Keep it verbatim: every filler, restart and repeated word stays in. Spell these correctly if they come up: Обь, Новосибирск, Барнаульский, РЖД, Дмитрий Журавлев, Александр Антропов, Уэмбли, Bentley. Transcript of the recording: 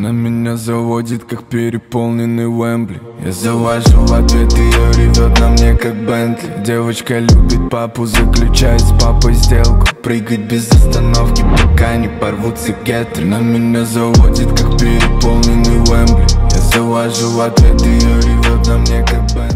На меня заводит, как переполненный Уэмбли. Я завожу в ответ, ее ревет на мне, как Bentley. Девочка любит папу, заключает с папой сделку. Прыгать без остановки, пока не порвутся гетры. На меня заводит, как переполненный Уэмбли. Я завожу в ответ, ее ревет на мне, как Bentley.